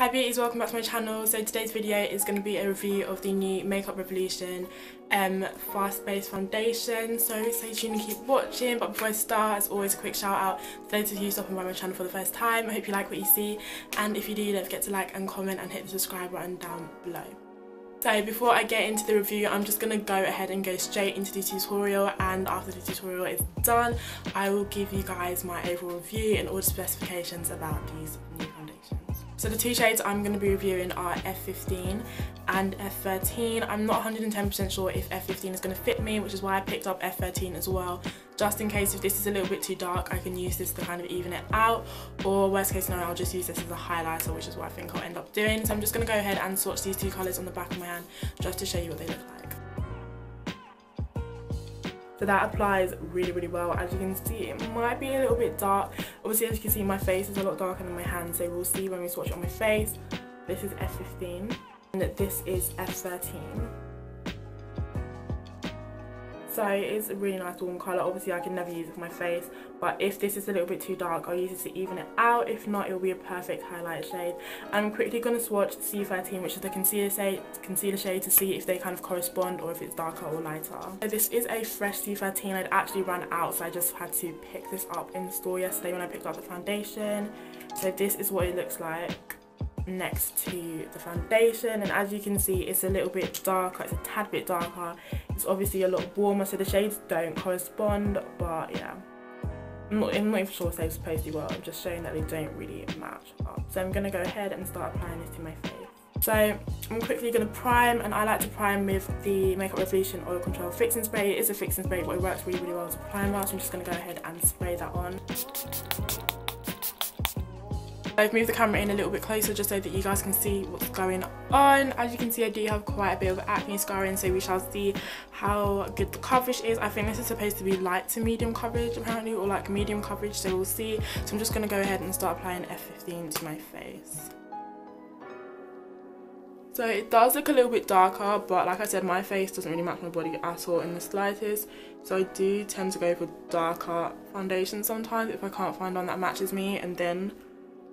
Hi beauties, welcome back to my channel. So today's video is going to be a review of the new Makeup Revolution fast base foundation, so stay tuned and keep watching. But before I start, as always, a quick shout out to those of you stopping by my channel for the first time. I hope you like what you see, and if you do, don't forget to like and comment and hit the subscribe button down below. So before I get into the review, I'm just going to go ahead and go straight into the tutorial, and after the tutorial is done, I will give you guys my overall review and all the specifications about these new foundations. So the two shades I'm going to be reviewing are F15 and F13. I'm not 110% sure if F15 is going to fit me, which is why I picked up F13 as well, just in case if this is a little bit too dark, I can use this to kind of even it out, or worst case scenario, I'll just use this as a highlighter, which is what I think I'll end up doing. So I'm just going to go ahead and swatch these two colours on the back of my hand just to show you what they look like. So that applies really, really well. As you can see, it might be a little bit dark. Obviously, as you can see, my face is a lot darker than my hands, so we'll see when we swatch it on my face. This is F15, and this is F13. So it's a really nice warm colour. Obviously, I can never use it for my face, but if this is a little bit too dark, I'll use it to even it out. If not, it'll be a perfect highlight shade. I'm quickly going to swatch C13, which is the concealer shade, to see if they kind of correspond or if it's darker or lighter. So this is a fresh C13. I'd actually run out, so I just had to pick this up in the store yesterday when I picked up the foundation. So this is what it looks like next to the foundation, and as you can see, it's a little bit darker. It's a tad bit darker. It's obviously a lot warmer, so the shades don't correspond, but yeah, I'm not even sure if they're supposed to be. Well, I'm just showing that they don't really match up. So I'm going to go ahead and start applying this to my face. So I'm quickly going to prime, and I like to prime with the Makeup Revolution Oil Control Fixing Spray. It is a fixing spray, but it works really, really well as a primer, so I'm just going to go ahead and spray that on. I've moved the camera in a little bit closer just so that you guys can see what's going on. As you can see, I do have quite a bit of acne scarring, so we shall see how good the coverage is. I think this is supposed to be light to medium coverage apparently, or like medium coverage, so we'll see. So I'm just going to go ahead and start applying F15 to my face. So it does look a little bit darker, but like I said, my face doesn't really match my body at all in the slightest. So I do tend to go for darker foundation sometimes if I can't find one that matches me, and then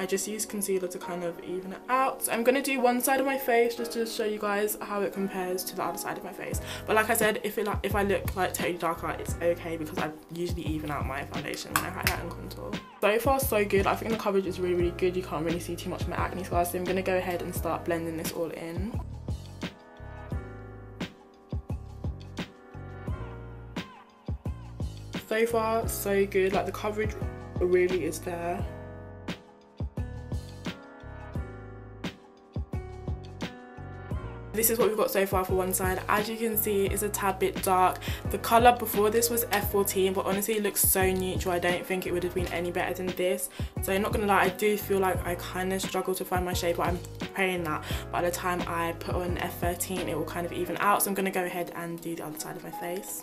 I just use concealer to kind of even it out. So I'm going to do one side of my face just to show you guys how it compares to the other side of my face. But like I said, if I look like totally darker, it's okay because I usually even out my foundation when I highlight and contour. So far so good. I think the coverage is really, really good. You can't really see too much of my acne scars, so I'm going to go ahead and start blending this all in. So far so good. Like, the coverage really is there. This is what we've got so far for one side. As you can see, it's a tad bit dark. The colour before this was F14, but honestly it looks so neutral. I don't think it would have been any better than this. So I'm not going to lie, I do feel like I kind of struggle to find my shade, but I'm praying that by the time I put on F13 it will kind of even out. So I'm going to go ahead and do the other side of my face.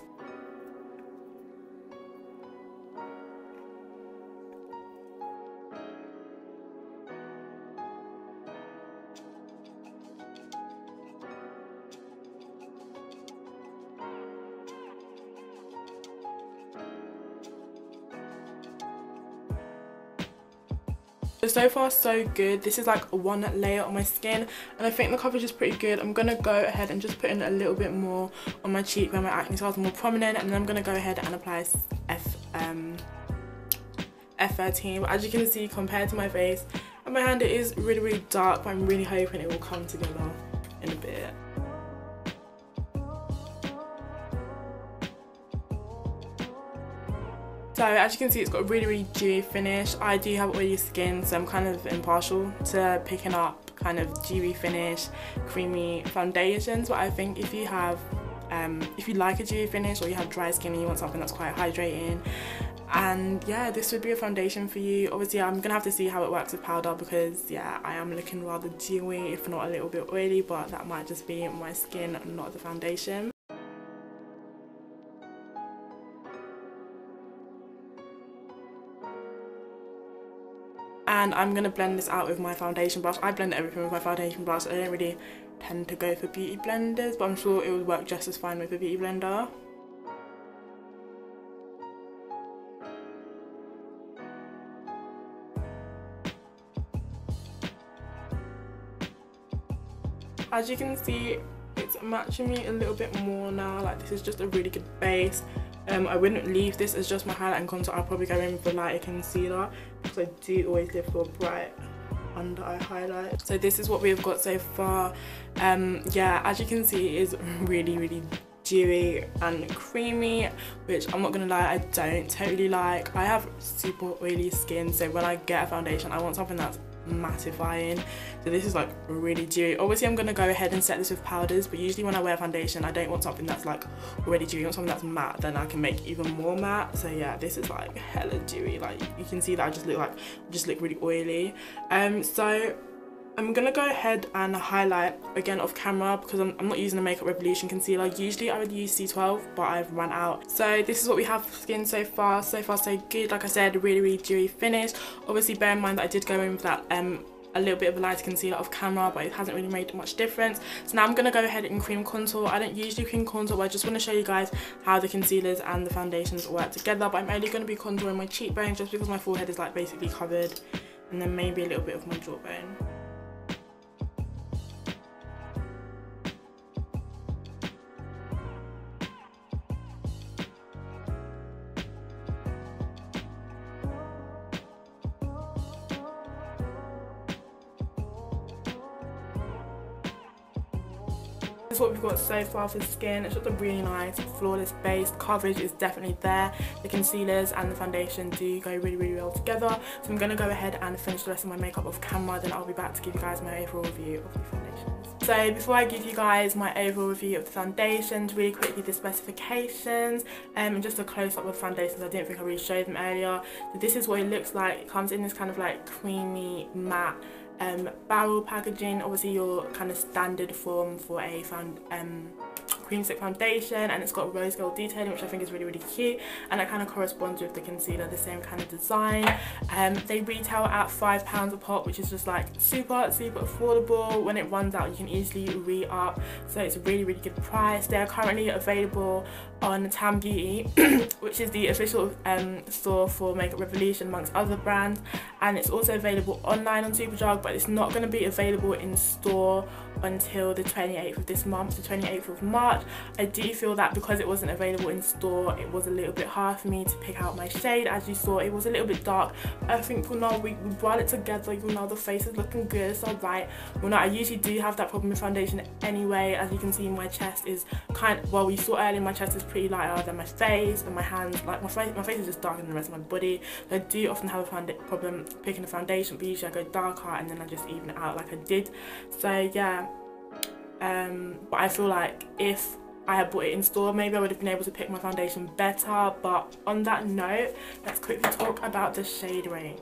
So far so good. This is like one layer on my skin, and I think the coverage is pretty good. I'm gonna go ahead and just put in a little bit more on my cheek where my acne scars are more prominent, and then I'm gonna go ahead and apply F13. But as you can see, compared to my face and my hand, it is really, really dark, but I'm really hoping it will come together in a bit. So as you can see, it's got a really, really dewy finish. I do have oily skin, so I'm kind of impartial to picking up kind of dewy finish, creamy foundations. But I think if you have, if you like a dewy finish, or you have dry skin and you want something that's quite hydrating, and yeah, this would be a foundation for you. Obviously, I'm gonna have to see how it works with powder, because yeah, I am looking rather dewy, if not a little bit oily, but that might just be my skin, not the foundation. And I'm going to blend this out with my foundation brush. I blend everything with my foundation brush. I don't really tend to go for beauty blenders, but I'm sure it would work just as fine with a beauty blender. As you can see, it's matching me a little bit more now. Like, this is just a really good base. I wouldn't leave this as just my highlight and contour. I'll probably go in with a lighter concealer because I do always live for bright under eye highlight. So this is what we've got so far. Yeah, as you can see, it is really dewy and creamy, which I'm not gonna lie, I don't totally like. I have super oily skin, so when I get a foundation, I want something that's mattifying. So this is like really dewy. Obviously I'm gonna go ahead and set this with powders, but usually when I wear foundation, I don't want something that's like already dewy. I want something that's matte, then I can make even more matte. So yeah, this is like hella dewy. Like, you can see that I just look really oily. So I'm gonna go ahead and highlight again off camera because I'm not using the Makeup Revolution concealer. Usually I would use C12, but I've run out. So this is what we have for skin so far. So far so good. Like I said, really dewy finish. Obviously bear in mind that I did go in with that a little bit of a lighter concealer off camera, but it hasn't really made much difference. So now I'm gonna go ahead and cream contour. I don't usually cream contour, but I just want to show you guys how the concealers and the foundations work together. But I'm only going to be contouring my cheekbone just because my forehead is like basically covered, and then maybe a little bit of my jawbone. Is what we've got so far for skin. It's just a really nice flawless base. Coverage is definitely there. The concealers and the foundation do go really well together. So I'm going to go ahead and finish the rest of my makeup off camera, then I'll be back to give you guys my overall review of the foundations. So before I give you guys my overall review of the foundations, really quickly the specifications, and just a close up of foundations. I didn't think I really showed them earlier. So this is what it looks like. It comes in this kind of like creamy matte barrel packaging, obviously your kind of standard form for a cream stick foundation, and it's got rose gold detailing, which I think is really cute, and it kind of corresponds with the concealer, the same kind of design. They retail at £5 a pop, which is just like super affordable. When it runs out, you can easily re-up, so it's a really good price. They are currently available on Tam Beauty, which is the official store for Makeup Revolution amongst other brands, and it's also available online on Superdrug, but it's not going to be available in store until the 28th of this month, the 28th of March. I do feel that because it wasn't available in store, it was a little bit hard for me to pick out my shade. As you saw, it was a little bit dark. I think for now we brought it together. You know, the face is looking good, it's alright. Well, now I usually do have that problem with foundation anyway. As you can see, my chest is kind of, well, you saw earlier, my chest is pretty lighter than my face and my hands. Like, my face is just darker than the rest of my body. So I do often have a problem picking a foundation, but usually I go darker and then I just even it out like I did. So yeah. But I feel like if I had bought it in store, maybe I would have been able to pick my foundation better. But on that note, let's quickly talk about the shade range.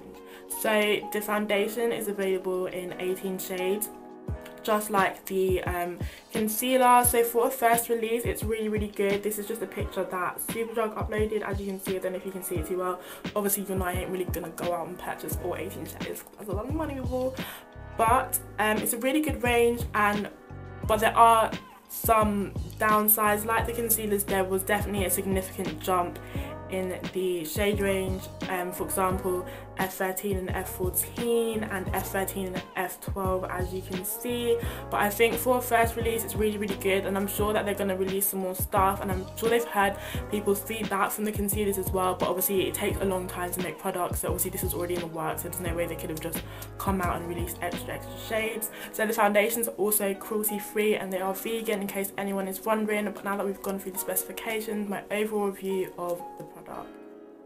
So the foundation is available in 18 shades, just like the concealer. So for a first release, it's really good. This is just a picture that Superdrug uploaded. As you can see, I don't know if you can see it too well. Obviously, you and I ain't really gonna go out and purchase all 18 shades. That's a lot of money, people. But it's a really good range, but there are some downsides. Like the concealers, there was definitely a significant jump in the shade range. For example, F13 and F14 and F13 and F12, as you can see. But I think for a first release, it's really good, and I'm sure that they're going to release some more stuff, and I'm sure they've heard people's feedback from the concealers as well. But obviously it takes a long time to make products, so obviously this was already in the works, so there's no way they could have just come out and released extra shades. So the foundations are also cruelty free and they are vegan, in case anyone is wondering. But now that we've gone through the specifications, my overall review of the product.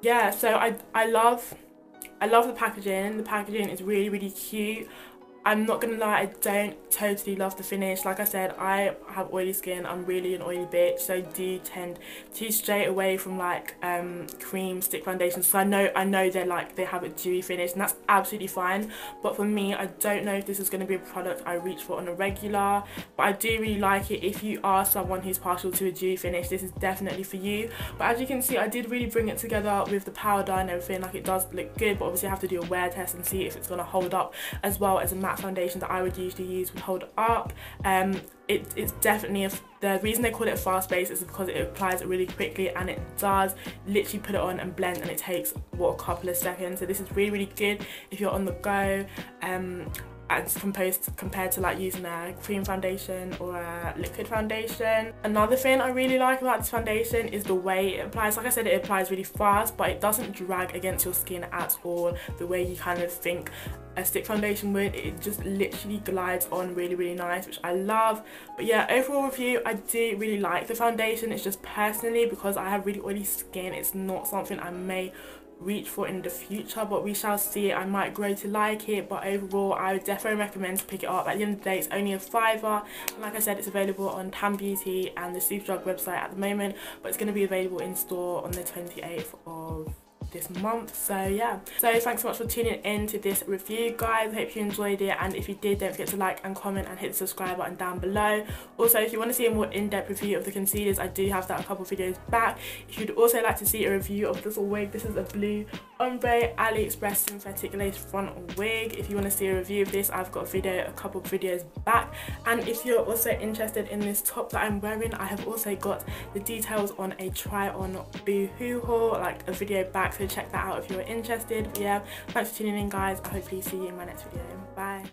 Yeah, so I love the packaging. The packaging is really cute. I'm not gonna lie, I don't totally love the finish. Like I said, I have oily skin. I'm really an oily bitch, so I do tend to stray away from like cream stick foundations. So I know they're like, they have a dewy finish, and that's absolutely fine. But for me, I don't know if this is gonna be a product I reach for on a regular. But I do really like it. If you are someone who's partial to a dewy finish, this is definitely for you. But as you can see, I did really bring it together with the powder and everything. Like, it does look good, but obviously I have to do a wear test and see if it's gonna hold up as well as a matte foundation that I would usually use would hold up. It's definitely the reason they call it a fast base is because it applies really quickly, and it does literally put it on and blend, and it takes, what, a couple of seconds. So this is really good if you're on the go. as compared to like using a cream foundation or a liquid foundation. Another thing I really like about this foundation is the way it applies. Like I said, it applies really fast, but it doesn't drag against your skin at all the way you kind of think a stick foundation would. It just literally glides on really, really nice, which I love. But yeah, overall review, I do really like the foundation. It's just personally, because I have really oily skin, it's not something I may reach for in the future, but we shall see. I might grow to like it, but overall I would definitely recommend to pick it up. At the end of the day, it's only $5, and like I said, it's available on Tam Beauty and the Superdrug website at the moment, but it's going to be available in store on the 28th of this month. So yeah, so thanks so much for tuning in to this review, guys. I hope you enjoyed it, and if you did, don't forget to like and comment and hit the subscribe button down below. Also, if you want to see a more in-depth review of the concealers, I do have that a couple videos back. If you'd also like to see a review of this wig, this is a blue ombre Aliexpress synthetic lace front wig. If you want to see a review of this, I've got a couple videos back. And if you're also interested in this top that I'm wearing, I have also got the details on a try on Boohoo haul, like a video back, so check that out if you're interested. But yeah, thanks for tuning in, guys. I hopefully see you in my next video. Bye.